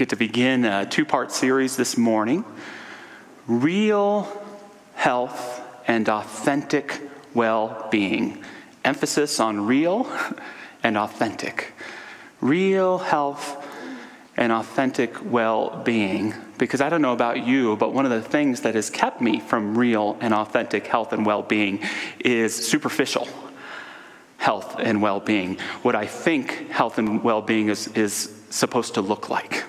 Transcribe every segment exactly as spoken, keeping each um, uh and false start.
get to begin a two-part series this morning, Real Health and Authentic Well-Being. Emphasis on real and authentic. Real health and authentic well-being. Because I don't know about you, but one of the things that has kept me from real and authentic health and well-being is superficial health and well-being. What I think health and well-being is, is supposed to look like.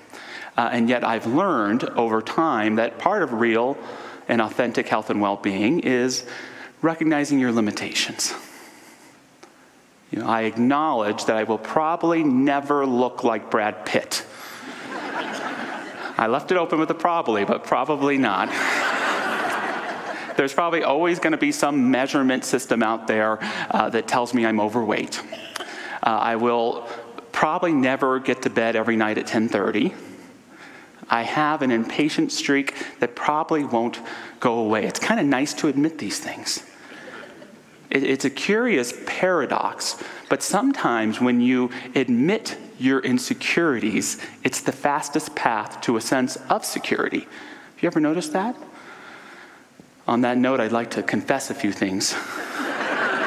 Uh, and yet I've learned over time that part of real and authentic health and well-being is recognizing your limitations. You know, I acknowledge that I will probably never look like Brad Pitt. I left it open with a probably, but probably not. There's probably always going to be some measurement system out there uh, that tells me I'm overweight. Uh, I will probably never get to bed every night at ten thirty. I have an impatient streak that probably won't go away. It's kind of nice to admit these things. It, it's a curious paradox, but sometimes when you admit your insecurities, it's the fastest path to a sense of security. Have you ever noticed that? On that note, I'd like to confess a few things.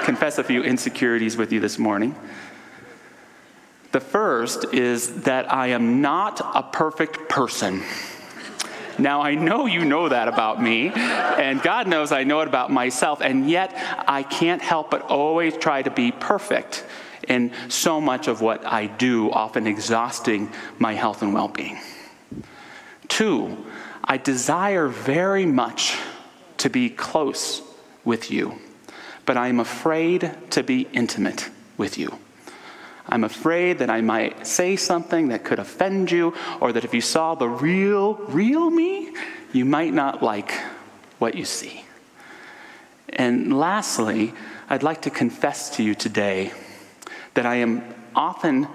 Confess a few insecurities with you this morning. The first is that I am not a perfect person. Now, I know you know that about me, and God knows I know it about myself, and yet I can't help but always try to be perfect in so much of what I do, often exhausting my health and well-being. Two, I desire very much to be close with you, but I am afraid to be intimate with you. I'm afraid that I might say something that could offend you, or that if you saw the real, real me, you might not like what you see. And lastly, I'd like to confess to you today that I am often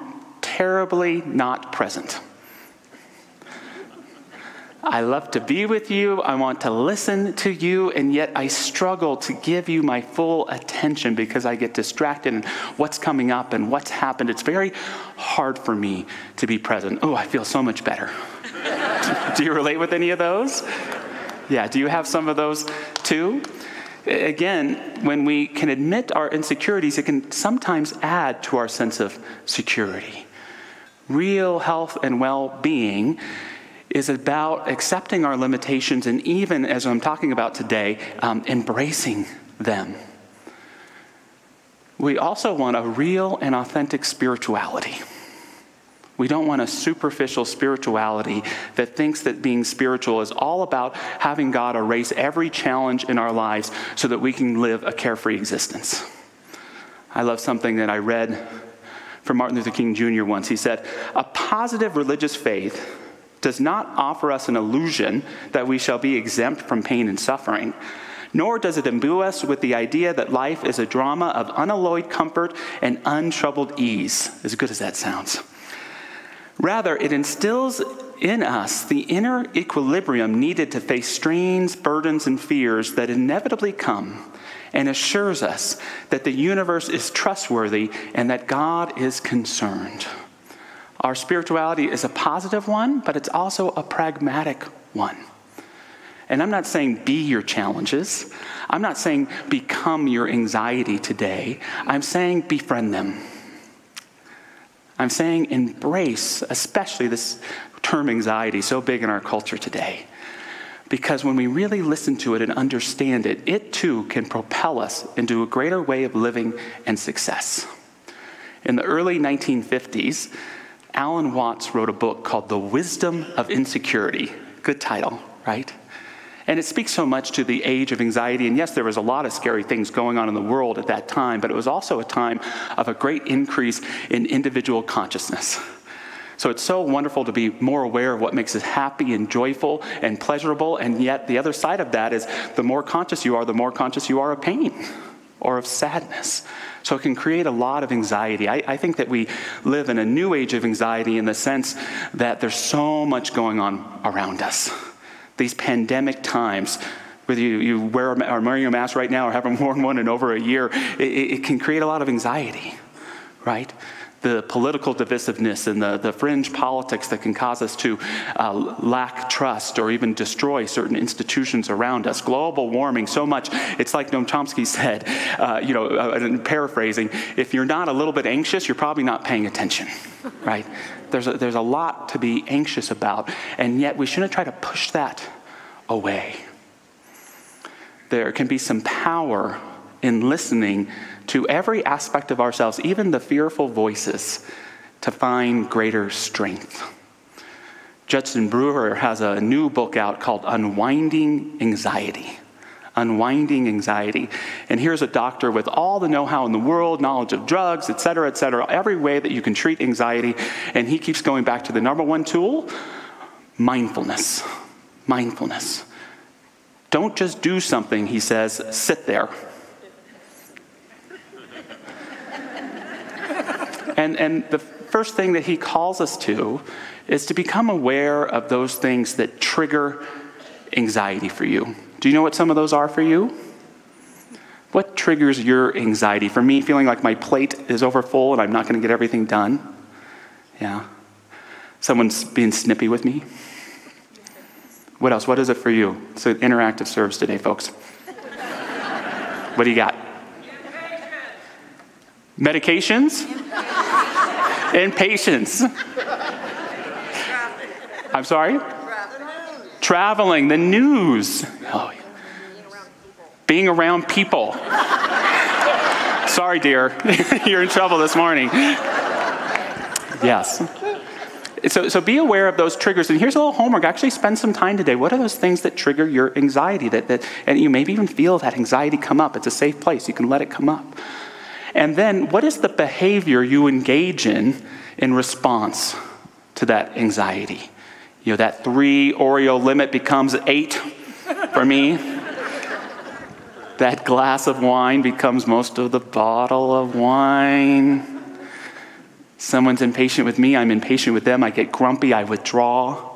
terribly not present. I love to be with you, I want to listen to you, and yet I struggle to give you my full attention because I get distracted in what's coming up and what's happened. It's very hard for me to be present. Oh, I feel so much better. Do you relate with any of those? Yeah, do you have some of those too? Again, when we can admit our insecurities, it can sometimes add to our sense of security. Real health and well-being is about accepting our limitations and even, as I'm talking about today, um, embracing them. We also want a real and authentic spirituality. We don't want a superficial spirituality that thinks that being spiritual is all about having God erase every challenge in our lives so that we can live a carefree existence. I love something that I read from Martin Luther King Junior once. He said, "A positive religious faith does not offer us an illusion that we shall be exempt from pain and suffering, nor does it imbue us with the idea that life is a drama of unalloyed comfort and untroubled ease," as good as that sounds. Rather, it instills in us the inner equilibrium needed to face strains, burdens, and fears that inevitably come, and assures us that the universe is trustworthy and that God is concerned. Our spirituality is a positive one, but it's also a pragmatic one. And I'm not saying be your challenges. I'm not saying become your anxiety today. I'm saying befriend them. I'm saying embrace, especially this term anxiety, so big in our culture today. Because when we really listen to it and understand it, it too can propel us into a greater way of living and success. In the early nineteen fifties, Alan Watts wrote a book called The Wisdom of Insecurity. Good title, right? And it speaks so much to the age of anxiety. And yes, there was a lot of scary things going on in the world at that time, but it was also a time of a great increase in individual consciousness. So it's so wonderful to be more aware of what makes us happy and joyful and pleasurable. And yet the other side of that is the more conscious you are, the more conscious you are of pain or of sadness. So it can create a lot of anxiety. I, I think that we live in a new age of anxiety in the sense that there's so much going on around us. These pandemic times, whether you, you wear are wearing a mask right now or haven't worn one in over a year, it, it can create a lot of anxiety, right? the political divisiveness and the, the fringe politics that can cause us to uh, lack trust or even destroy certain institutions around us. Global warming, so much, it's like Noam Chomsky said, uh, you know, uh, paraphrasing, if you're not a little bit anxious, you're probably not paying attention, right? There's a, there's a lot to be anxious about, and yet we shouldn't try to push that away. There can be some power in listening to every aspect of ourselves, even the fearful voices, to find greater strength. Judson Brewer has a new book out called Unwinding Anxiety. Unwinding Anxiety. And here's a doctor with all the know-how in the world, knowledge of drugs, et cetera, et cetera, every way that you can treat anxiety. And he keeps going back to the number one tool, mindfulness. Mindfulness. Don't just do something, he says, sit there. And, and the first thing that he calls us to is to become aware of those things that trigger anxiety for you. Do you know what some of those are for you? What triggers your anxiety? For me, feeling like my plate is over full and I'm not going to get everything done. Yeah. Someone's being snippy with me. What else? What is it for you? It's an interactive service today, folks. What do you got? Medications? And patience. I'm sorry? Traveling. Traveling, the news. Oh, yeah. Being around people. Being around people. Sorry, dear. You're in trouble this morning. Yes. So, so be aware of those triggers. And here's a little homework. Actually spend some time today. What are those things that trigger your anxiety? That, that, and you maybe even feel that anxiety come up. It's a safe place. You can let it come up. And then, what is the behavior you engage in in response to that anxiety? You know, that three Oreo limit becomes eight for me. That glass of wine becomes most of the bottle of wine. Someone's impatient with me, I'm impatient with them, I get grumpy, I withdraw.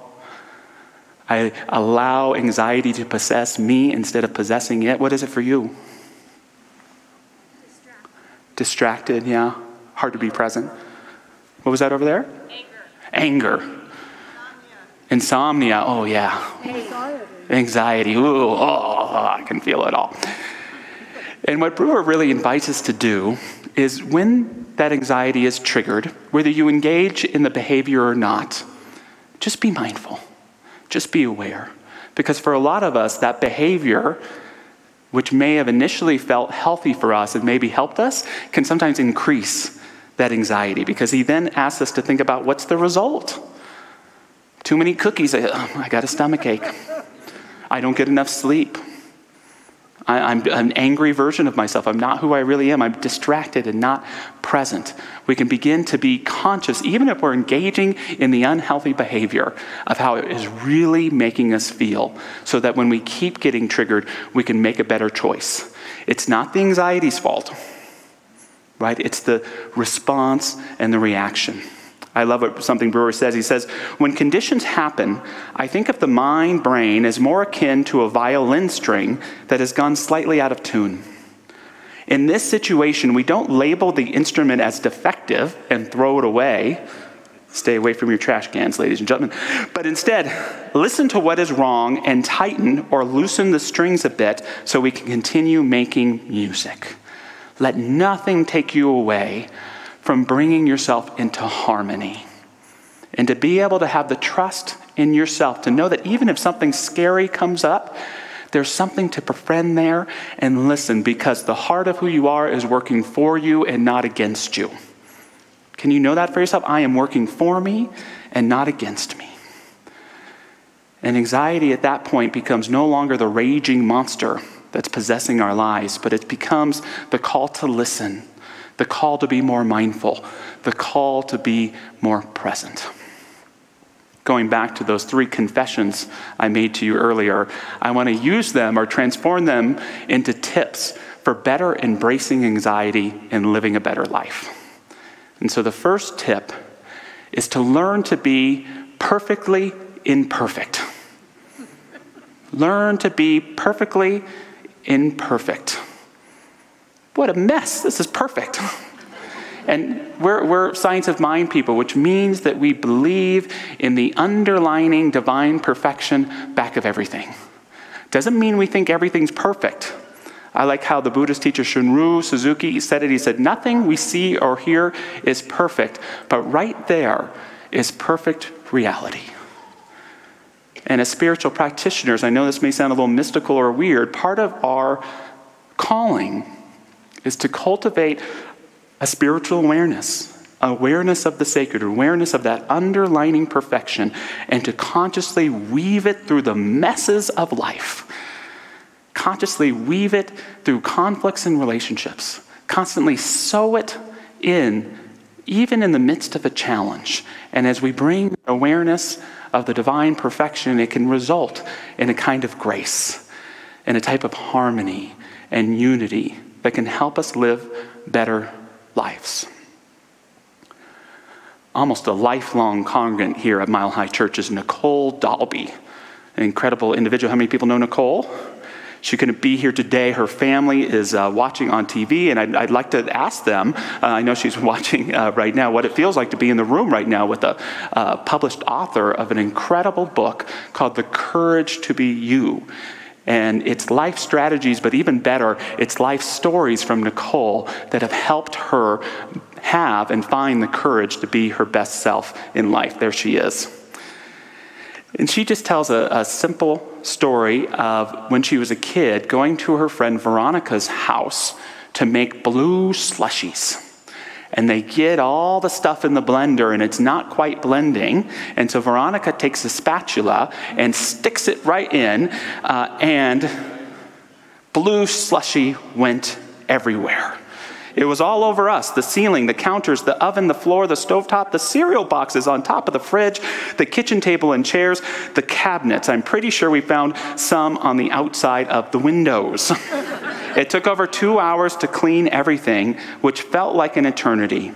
I allow anxiety to possess me instead of possessing it. What is it for you? Distracted, yeah. Hard to be present. What was that over there? Anger. Anger. Insomnia. Insomnia. Oh, yeah. Anxiety. Anxiety. Ooh, oh, I can feel it all. And what Brewer really invites us to do is when that anxiety is triggered, whether you engage in the behavior or not, just be mindful. Just be aware. Because for a lot of us, that behavior, which may have initially felt healthy for us and maybe helped us, can sometimes increase that anxiety, because he then asks us to think about what's the result. Too many cookies, I, oh, I got a stomachache. I don't get enough sleep. I, I'm an angry version of myself. I'm not who I really am. I'm distracted and not present. We can begin to be conscious, even if we're engaging in the unhealthy behavior, of how it is really making us feel, so that when we keep getting triggered, we can make a better choice. It's not the anxiety's fault, right? It's the response and the reaction. I love what something Brewer says. He says, when conditions happen, I think of the mind-brain as more akin to a violin string that has gone slightly out of tune. In this situation, we don't label the instrument as defective and throw it away. Stay away from your trash cans, ladies and gentlemen. But instead, listen to what is wrong and tighten or loosen the strings a bit so we can continue making music. Let nothing take you away from bringing yourself into harmony, and to be able to have the trust in yourself to know that even if something scary comes up, there's something to befriend there and listen, because the heart of who you are is working for you and not against you. Can you know that for yourself? I am working for me and not against me. And anxiety at that point becomes no longer the raging monster that's possessing our lives, but it becomes the call to listen, the call to be more mindful, the call to be more present. Going back to those three confessions I made to you earlier, I want to use them or transform them into tips for better embracing anxiety and living a better life. And so the first tip is to learn to be perfectly imperfect. Learn to be perfectly imperfect. What a mess. This is perfect. And we're, we're science of mind people, which means that we believe in the underlining divine perfection back of everything. Doesn't mean we think everything's perfect. I like how the Buddhist teacher Shunru Suzuki said it. He said, nothing we see or hear is perfect, but right there is perfect reality. And as spiritual practitioners, I know this may sound a little mystical or weird, part of our calling is to cultivate a spiritual awareness, awareness of the sacred, awareness of that underlining perfection, and to consciously weave it through the messes of life. Consciously weave it through conflicts and relationships. Constantly sow it in, even in the midst of a challenge. And as we bring awareness of the divine perfection, it can result in a kind of grace and a type of harmony and unity that can help us live better lives. Almost a lifelong congregant here at Mile High Church is Nicole Dalby, an incredible individual. How many people know Nicole? She couldn't be here today. Her family is uh, watching on T V, and I'd, I'd like to ask them, uh, I know she's watching uh, right now, what it feels like to be in the room right now with a uh, published author of an incredible book called The Courage to Be You. And it's life strategies, but even better, it's life stories from Nicole that have helped her have and find the courage to be her best self in life. There she is. And she just tells a, a simple story of when she was a kid going to her friend Veronica's house to make blue slushies. And they get all the stuff in the blender, and it's not quite blending. And so Veronica takes a spatula and sticks it right in, uh, and blue slushy went everywhere. It was all over us, the ceiling, the counters, the oven, the floor, the stovetop, the cereal boxes on top of the fridge, the kitchen table and chairs, the cabinets. I'm pretty sure we found some on the outside of the windows. It took over two hours to clean everything, which felt like an eternity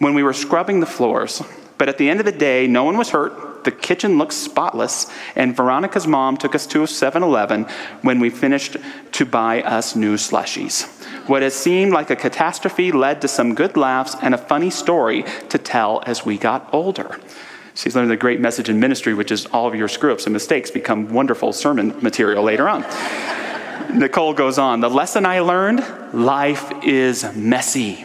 when we were scrubbing the floors. But at the end of the day, no one was hurt. The kitchen looked spotless, and Veronica's mom took us to seven eleven when we finished to buy us new slushies. What has seemed like a catastrophe led to some good laughs and a funny story to tell as we got older. She's learned the great message in ministry, which is all of your screw-ups and mistakes become wonderful sermon material later on. Nicole goes on, the lesson I learned, life is messy.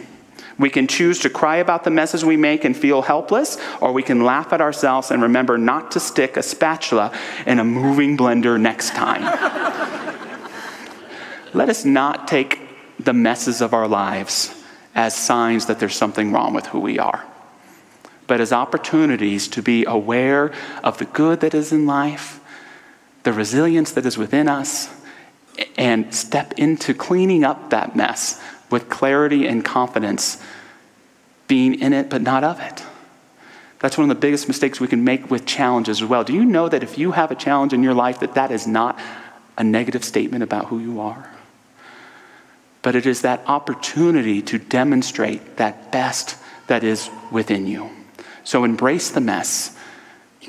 We can choose to cry about the messes we make and feel helpless, or we can laugh at ourselves and remember not to stick a spatula in a moving blender next time. Let us not take the messes of our lives as signs that there's something wrong with who we are, but as opportunities to be aware of the good that is in life, the resilience that is within us, and step into cleaning up that mess with clarity and confidence, being in it but not of it. That's one of the biggest mistakes we can make with challenges as well. Do you know that if you have a challenge in your life, that that is not a negative statement about who you are? But it is that opportunity to demonstrate that best that is within you. So embrace the mess.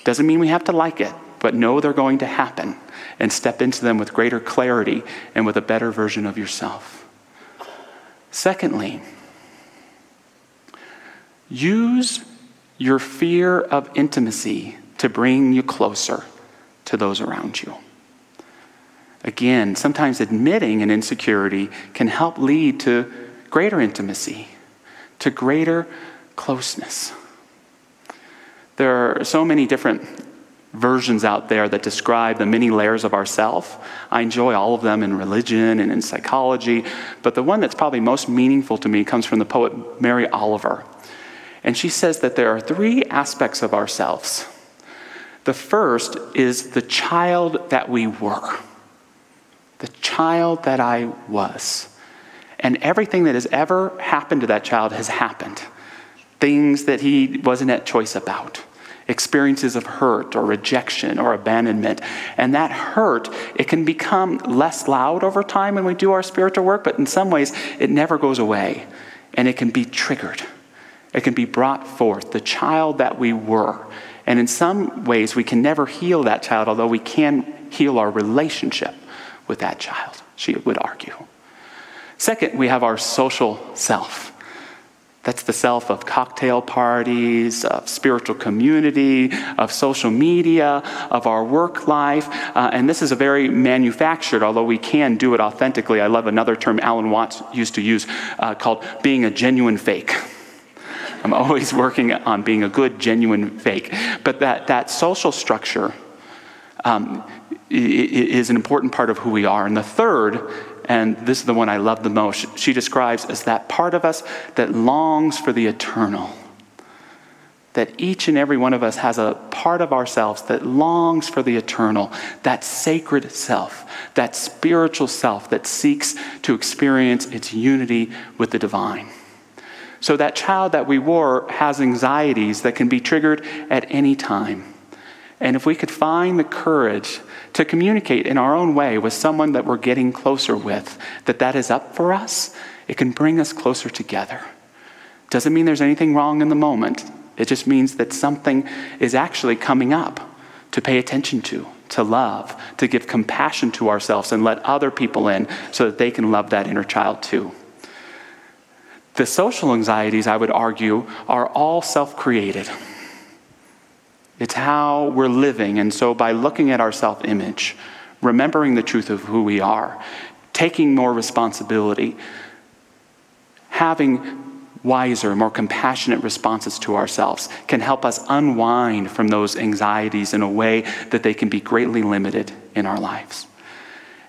Doesn't mean we have to like it, but know they're going to happen and step into them with greater clarity and with a better version of yourself. Secondly, use your fear of intimacy to bring you closer to those around you. Again, sometimes admitting an insecurity can help lead to greater intimacy, to greater closeness. There are so many different versions out there that describe the many layers of ourself. I enjoy all of them in religion and in psychology, but the one that's probably most meaningful to me comes from the poet Mary Oliver. And she says that there are three aspects of ourselves. The first is the child that we were. The child that I was. And everything that has ever happened to that child has happened. Things that he wasn't at choice about. Experiences of hurt or rejection or abandonment. And that hurt, it can become less loud over time when we do our spiritual work, but in some ways it never goes away. And it can be triggered. It can be brought forth. The child that we were. And in some ways we can never heal that child, although we can heal our relationship with that child, she would argue. Second, we have our social self, That's the self of cocktail parties, of spiritual community, of social media, of our work life. Uh, and this is a very manufactured, although we can do it authentically. I love another term Alan Watts used to use uh, called being a genuine fake. I'm always working on being a good, genuine fake. But that, that social structure um, is an important part of who we are. And the third, and this is the one I love the most, she describes as that part of us that longs for the eternal. That each and every one of us has a part of ourselves that longs for the eternal, that sacred self, that spiritual self that seeks to experience its unity with the divine. So that child that we were has anxieties that can be triggered at any time. And if we could find the courage to communicate in our own way with someone that we're getting closer with, that that is up for us, it can bring us closer together. Doesn't mean there's anything wrong in the moment. It just means that something is actually coming up to pay attention to, to love, to give compassion to ourselves and let other people in so that they can love that inner child too. The social anxieties, I would argue, are all self-created. It's how we're living, and so by looking at our self-image, remembering the truth of who we are, taking more responsibility, having wiser, more compassionate responses to ourselves can help us unwind from those anxieties in a way that they can be greatly limited in our lives.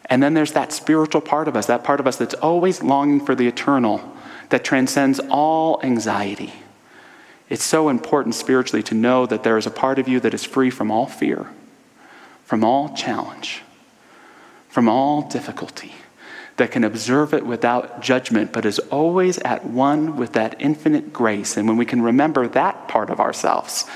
And then there's that spiritual part of us, that part of us that's always longing for the eternal, that transcends all anxiety. It's so important spiritually to know that there is a part of you that is free from all fear, from all challenge, from all difficulty, that can observe it without judgment, but is always at one with that infinite grace. And when we can remember that part of ourselves,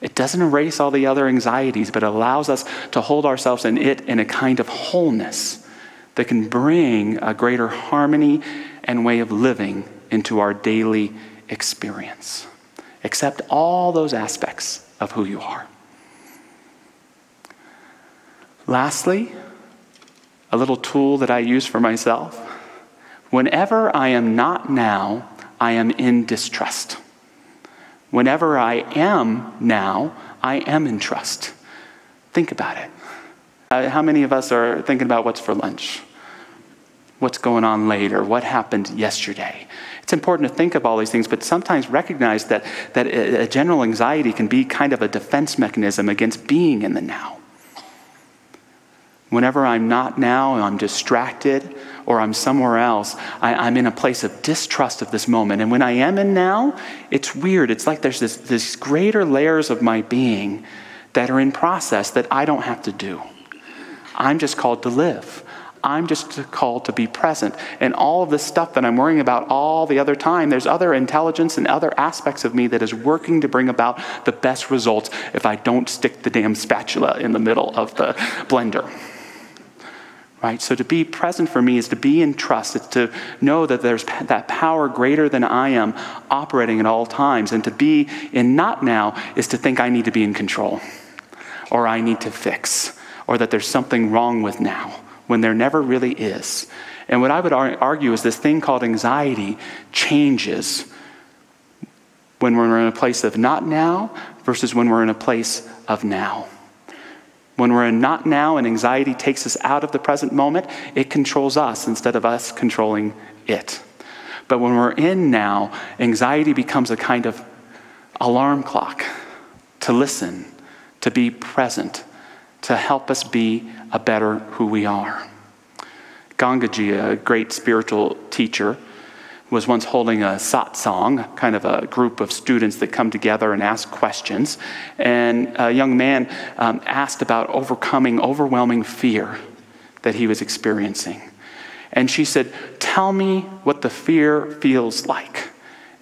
it doesn't erase all the other anxieties, but allows us to hold ourselves in it in a kind of wholeness that can bring a greater harmony and way of living into our daily experience. Accept all those aspects of who you are. Lastly, a little tool that I use for myself. Whenever I am not now, I am in distrust. Whenever I am now, I am in trust. Think about it. Uh, how many of us are thinking about what's for lunch? What's going on later? What happened yesterday? It's important to think of all these things, but sometimes recognize that, that a general anxiety can be kind of a defense mechanism against being in the now. Whenever I'm not now, I'm distracted, or I'm somewhere else, I, I'm in a place of distrust of this moment. And when I am in now, it's weird. It's like there's this, this greater layers of my being that are in process that I don't have to do. I'm just called to live. I'm just called to be present. And all of this stuff that I'm worrying about all the other time, there's other intelligence and other aspects of me that is working to bring about the best results if I don't stick the damn spatula in the middle of the blender. Right? So to be present for me is to be in trust. It's to know that there's that power greater than I am operating at all times. And to be in not now is to think I need to be in control, or I need to fix, or that there's something wrong with now, when there never really is. And what I would argue is this thing called anxiety changes when we're in a place of not now versus when we're in a place of now. When we're in not now and anxiety takes us out of the present moment, it controls us instead of us controlling it. But when we're in now, anxiety becomes a kind of alarm clock to listen, to be present, to help us be a better who we are. Gangaji, a great spiritual teacher, was once holding a satsang, kind of a group of students that come together and ask questions. And a young man um, asked about overcoming overwhelming fear that he was experiencing. And she said, "Tell me what the fear feels like."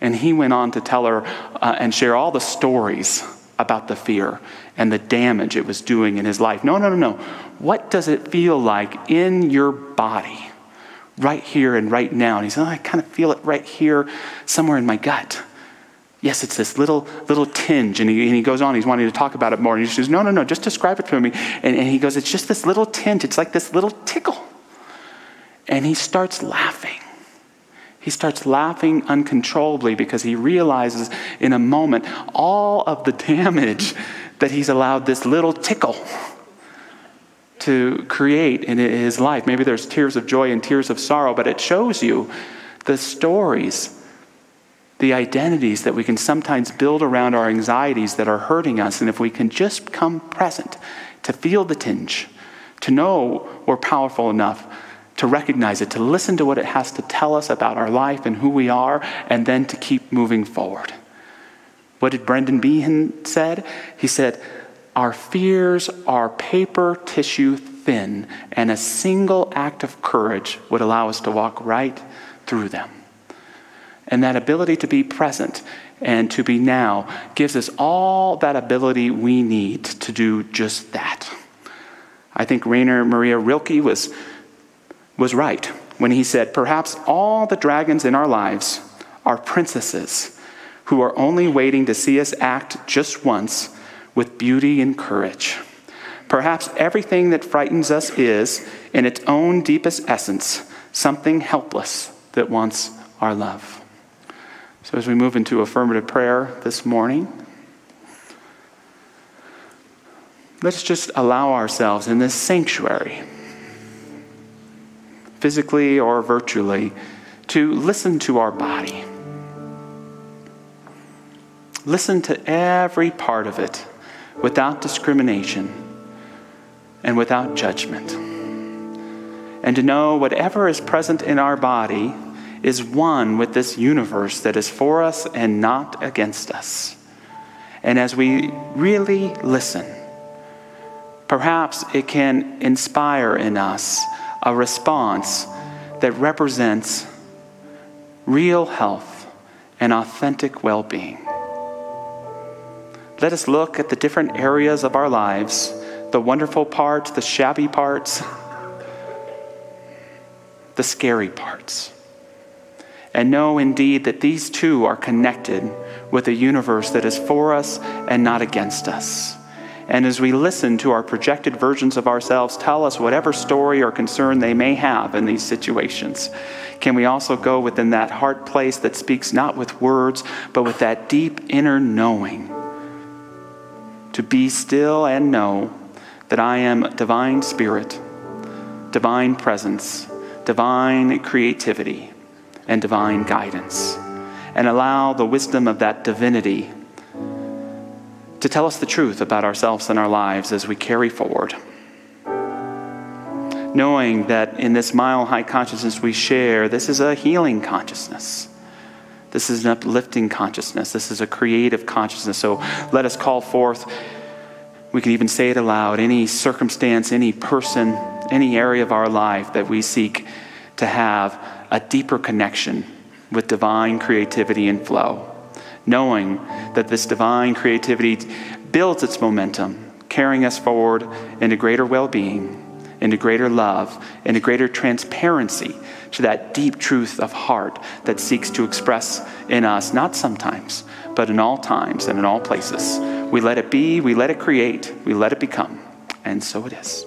And he went on to tell her uh, and share all the stories about the fear and the damage it was doing in his life. No, no, no, no. What does it feel like in your body, right here and right now? And he said, "Oh, I kind of feel it right here, somewhere in my gut. Yes, it's this little little tinge." And he, and he goes on, he's wanting to talk about it more. And he says, "No, no, no, just describe it to me." And, and he goes, "It's just this little tinge. It's like this little tickle." And he starts laughing. He starts laughing uncontrollably because he realizes in a moment all of the damage that he's allowed this little tickle to create in his life. Maybe there's tears of joy and tears of sorrow, but it shows you the stories, the identities that we can sometimes build around our anxieties that are hurting us. And if we can just come present to feel the tinge, to know we're powerful enough to recognize it, to listen to what it has to tell us about our life and who we are, and then to keep moving forward. What did Brendan Behan said? He said, "Our fears are paper tissue thin, and a single act of courage would allow us to walk right through them." And that ability to be present and to be now gives us all that ability we need to do just that. I think Rainer Maria Rilke was was right when he said, "Perhaps all the dragons in our lives are princesses who are only waiting to see us act just once with beauty and courage. Perhaps everything that frightens us is, in its own deepest essence, something helpless that wants our love." So as we move into affirmative prayer this morning, let's just allow ourselves in this sanctuary, physically or virtually, to listen to our body. Listen to every part of it without discrimination and without judgment. And to know whatever is present in our body is one with this universe that is for us and not against us. And as we really listen, perhaps it can inspire in us a response that represents real health and authentic well-being. Let us look at the different areas of our lives, the wonderful parts, the shabby parts, the scary parts, and know indeed that these two are connected with a universe that is for us and not against us. And as we listen to our projected versions of ourselves tell us whatever story or concern they may have in these situations, can we also go within that heart place that speaks not with words, but with that deep inner knowing, to be still and know that I am divine spirit, divine presence, divine creativity, and divine guidance, and allow the wisdom of that divinity to tell us the truth about ourselves and our lives as we carry forward. Knowing that in this mile-high consciousness we share, this is a healing consciousness. This is an uplifting consciousness. This is a creative consciousness. So let us call forth, we can even say it aloud, any circumstance, any person, any area of our life that we seek to have a deeper connection with divine creativity and flow. Knowing that this divine creativity builds its momentum, carrying us forward into greater well-being, into greater love, into greater transparency to that deep truth of heart that seeks to express in us, not sometimes, but in all times and in all places. We let it be, we let it create, we let it become, and so it is.